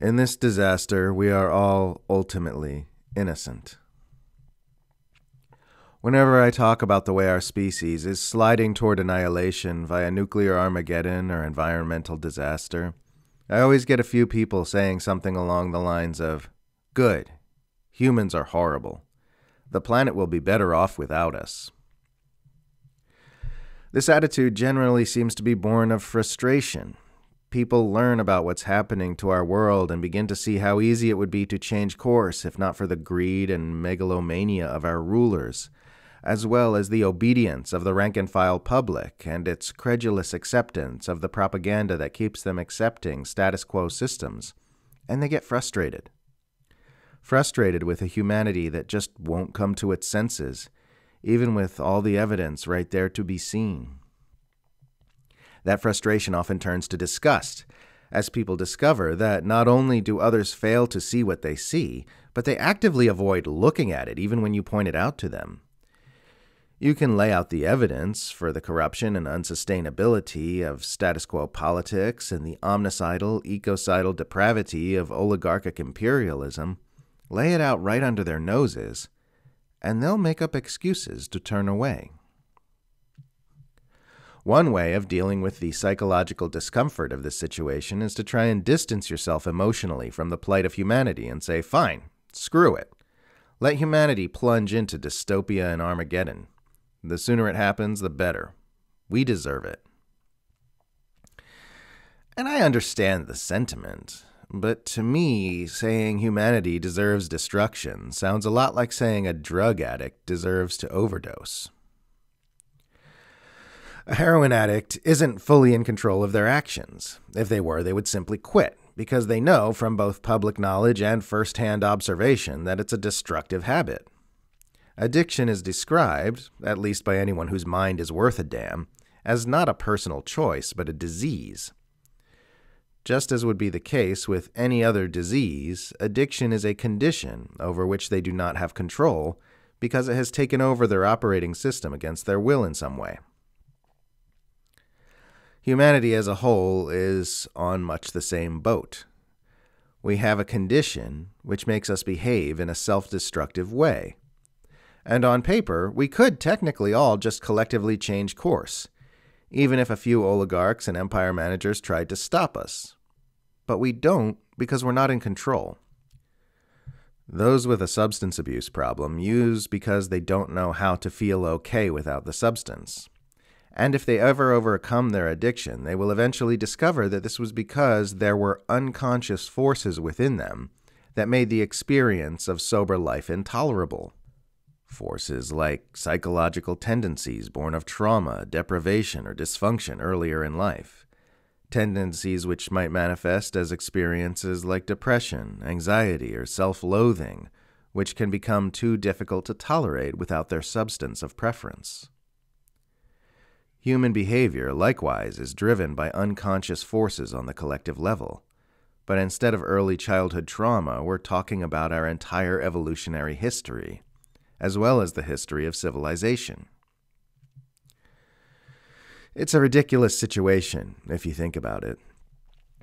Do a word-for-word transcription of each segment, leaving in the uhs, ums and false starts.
In this disaster, we are all ultimately innocent. Whenever I talk about the way our species is sliding toward annihilation via nuclear Armageddon or environmental disaster, I always get a few people saying something along the lines of, "Good. Humans are horrible. The planet will be better off without us." This attitude generally seems to be born of frustration. People learn about what's happening to our world and begin to see how easy it would be to change course if not for the greed and megalomania of our rulers, as well as the obedience of the rank-and-file public and its credulous acceptance of the propaganda that keeps them accepting status quo systems, and they get frustrated. Frustrated with a humanity that just won't come to its senses, even with all the evidence right there to be seen. That frustration often turns to disgust, as people discover that not only do others fail to see what they see, but they actively avoid looking at it even when you point it out to them. You can lay out the evidence for the corruption and unsustainability of status quo politics and the omnicidal, ecocidal depravity of oligarchic imperialism, lay it out right under their noses, and they'll make up excuses to turn away. One way of dealing with the psychological discomfort of this situation is to try and distance yourself emotionally from the plight of humanity and say, fine, screw it. Let humanity plunge into dystopia and Armageddon. The sooner it happens, the better. We deserve it. And I understand the sentiment, but to me, saying humanity deserves destruction sounds a lot like saying a drug addict deserves to overdose. A heroin addict isn't fully in control of their actions. If they were, they would simply quit, because they know from both public knowledge and firsthand observation that it's a destructive habit. Addiction is described, at least by anyone whose mind is worth a damn, as not a personal choice, but a disease. Just as would be the case with any other disease, addiction is a condition over which they do not have control because it has taken over their operating system against their will in some way. Humanity as a whole is on much the same boat. We have a condition which makes us behave in a self-destructive way. And on paper, we could technically all just collectively change course, even if a few oligarchs and empire managers tried to stop us. But we don't because we're not in control. Those with a substance abuse problem use because they don't know how to feel okay without the substance. And if they ever overcome their addiction, they will eventually discover that this was because there were unconscious forces within them that made the experience of sober life intolerable. Forces like psychological tendencies born of trauma, deprivation, or dysfunction earlier in life. Tendencies which might manifest as experiences like depression, anxiety, or self-loathing, which can become too difficult to tolerate without their substance of preference. Human behavior, likewise, is driven by unconscious forces on the collective level. But instead of early childhood trauma, we're talking about our entire evolutionary history, as well as the history of civilization. It's a ridiculous situation, if you think about it.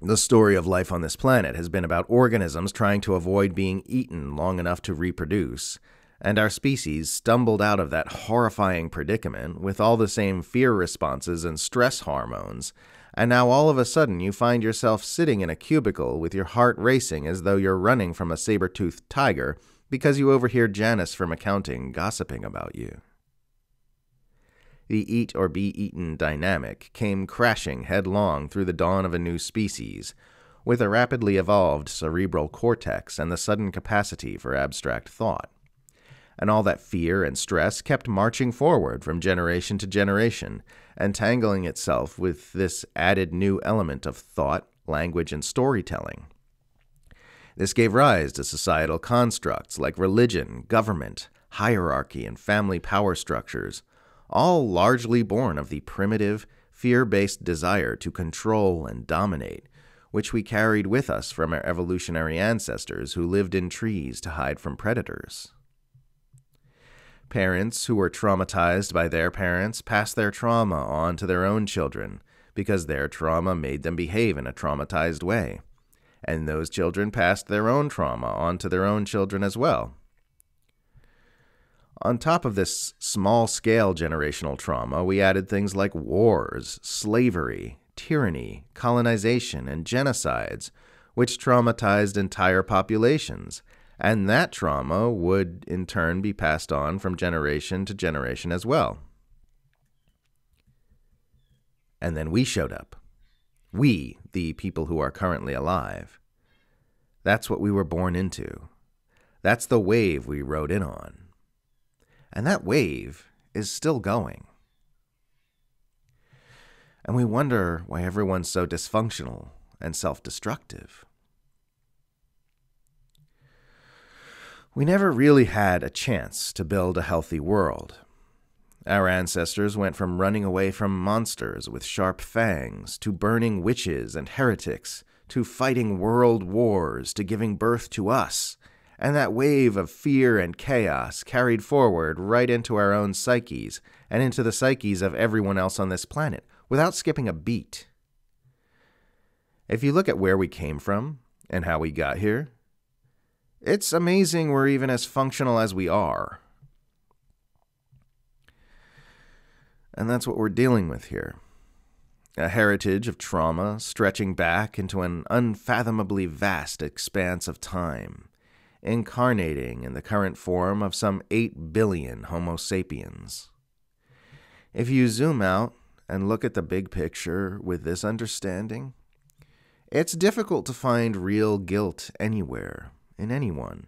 The story of life on this planet has been about organisms trying to avoid being eaten long enough to reproduce, and our species stumbled out of that horrifying predicament with all the same fear responses and stress hormones, and now all of a sudden you find yourself sitting in a cubicle with your heart racing as though you're running from a saber-toothed tiger because you overhear Janice from accounting gossiping about you. The eat-or-be-eaten dynamic came crashing headlong through the dawn of a new species, with a rapidly evolved cerebral cortex and the sudden capacity for abstract thought. And all that fear and stress kept marching forward from generation to generation, entangling itself with this added new element of thought, language, and storytelling. This gave rise to societal constructs like religion, government, hierarchy, and family power structures, all largely born of the primitive, fear-based desire to control and dominate, which we carried with us from our evolutionary ancestors who lived in trees to hide from predators. Parents who were traumatized by their parents pass their trauma on to their own children because their trauma made them behave in a traumatized way. and those children passed their own trauma onto their own children as well. On top of this small-scale generational trauma, we added things like wars, slavery, tyranny, colonization, and genocides, which traumatized entire populations, and that trauma would in turn be passed on from generation to generation as well. And then we showed up. We, the people who are currently alive. That's what we were born into. That's the wave we rode in on. And that wave is still going. And we wonder why everyone's so dysfunctional and self-destructive. We never really had a chance to build a healthy world. Our ancestors went from running away from monsters with sharp fangs, to burning witches and heretics, to fighting world wars, to giving birth to us. And that wave of fear and chaos carried forward right into our own psyches and into the psyches of everyone else on this planet, without skipping a beat. If you look at where we came from and how we got here, it's amazing we're even as functional as we are. And that's what we're dealing with here. A heritage of trauma stretching back into an unfathomably vast expanse of time, incarnating in the current form of some eight billion Homo sapiens. If you zoom out and look at the big picture with this understanding, it's difficult to find real guilt anywhere, in anyone,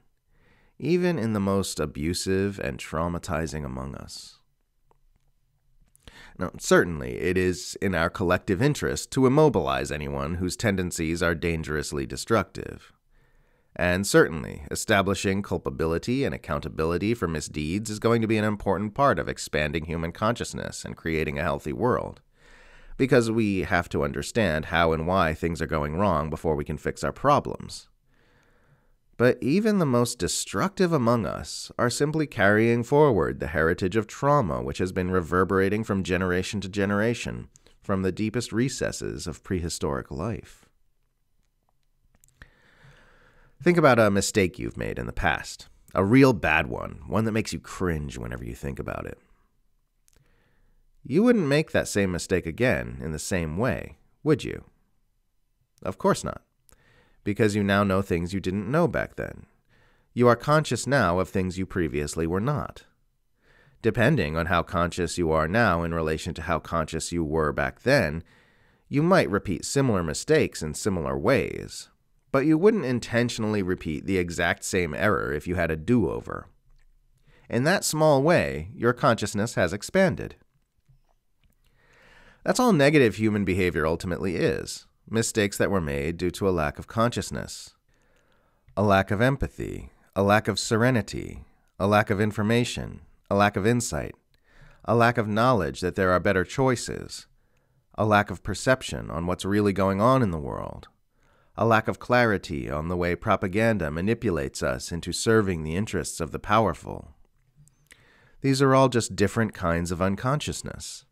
even in the most abusive and traumatizing among us. Now, certainly it is in our collective interest to immobilize anyone whose tendencies are dangerously destructive. And certainly, establishing culpability and accountability for misdeeds is going to be an important part of expanding human consciousness and creating a healthy world, because we have to understand how and why things are going wrong before we can fix our problems. But even the most destructive among us are simply carrying forward the heritage of trauma which has been reverberating from generation to generation, from the deepest recesses of prehistoric life. Think about a mistake you've made in the past, a real bad one, one that makes you cringe whenever you think about it. You wouldn't make that same mistake again in the same way, would you? Of course not, because you now know things you didn't know back then. You are conscious now of things you previously were not. Depending on how conscious you are now in relation to how conscious you were back then, you might repeat similar mistakes in similar ways. But you wouldn't intentionally repeat the exact same error if you had a do-over. In that small way, your consciousness has expanded. That's all negative human behavior ultimately is, mistakes that were made due to a lack of consciousness, a lack of empathy, a lack of serenity, a lack of information, a lack of insight, a lack of knowledge that there are better choices, a lack of perception on what's really going on in the world, a lack of clarity on the way propaganda manipulates us into serving the interests of the powerful. These are all just different kinds of unconsciousness,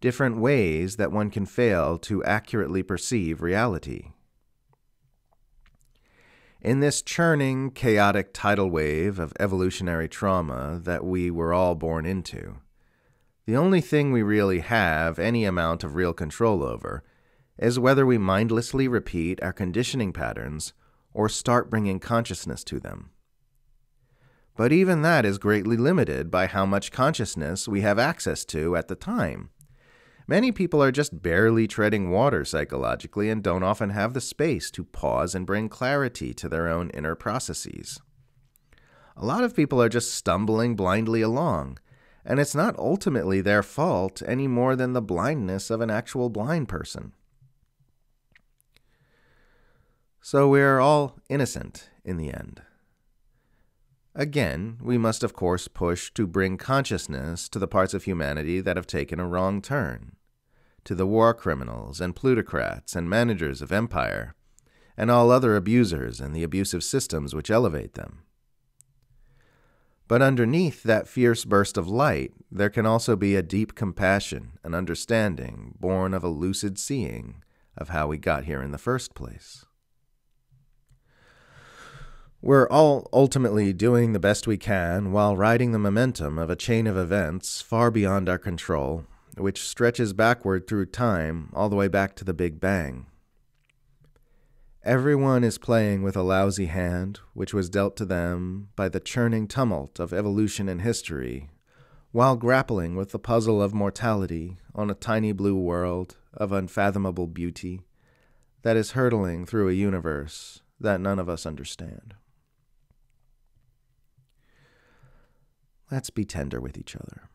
different ways that one can fail to accurately perceive reality. In this churning, chaotic tidal wave of evolutionary trauma that we were all born into, the only thing we really have any amount of real control over is whether we mindlessly repeat our conditioning patterns or start bringing consciousness to them. But even that is greatly limited by how much consciousness we have access to at the time. Many people are just barely treading water psychologically and don't often have the space to pause and bring clarity to their own inner processes. A lot of people are just stumbling blindly along, and it's not ultimately their fault any more than the blindness of an actual blind person. So we are all innocent in the end. Again, we must of course push to bring consciousness to the parts of humanity that have taken a wrong turn, to the war criminals and plutocrats and managers of empire, and all other abusers and the abusive systems which elevate them. But underneath that fierce burst of light, there can also be a deep compassion and understanding born of a lucid seeing of how we got here in the first place. We're all ultimately doing the best we can while riding the momentum of a chain of events far beyond our control, which stretches backward through time all the way back to the Big Bang. Everyone is playing with a lousy hand which was dealt to them by the churning tumult of evolution and history, while grappling with the puzzle of mortality on a tiny blue world of unfathomable beauty that is hurtling through a universe that none of us understand. Let's be tender with each other.